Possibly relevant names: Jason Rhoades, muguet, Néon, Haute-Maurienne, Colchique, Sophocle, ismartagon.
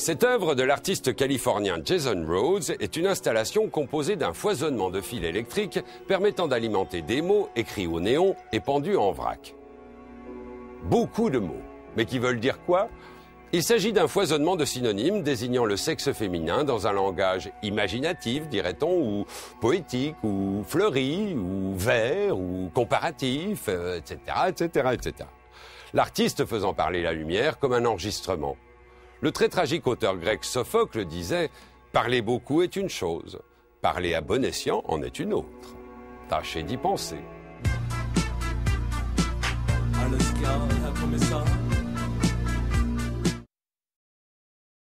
Cette œuvre de l'artiste californien Jason Rhoades est une installation composée d'un foisonnement de fils électriques permettant d'alimenter des mots écrits au néon et pendus en vrac. Beaucoup de mots, mais qui veulent dire quoi? Il s'agit d'un foisonnement de synonymes désignant le sexe féminin dans un langage imaginatif, dirait-on, ou poétique, ou fleuri, ou vert, ou comparatif, etc. L'artiste faisant parler la lumière comme un enregistrement. Le très tragique auteur grec Sophocle disait « Parler beaucoup est une chose, parler à bon escient en est une autre. Tâchez d'y penser. »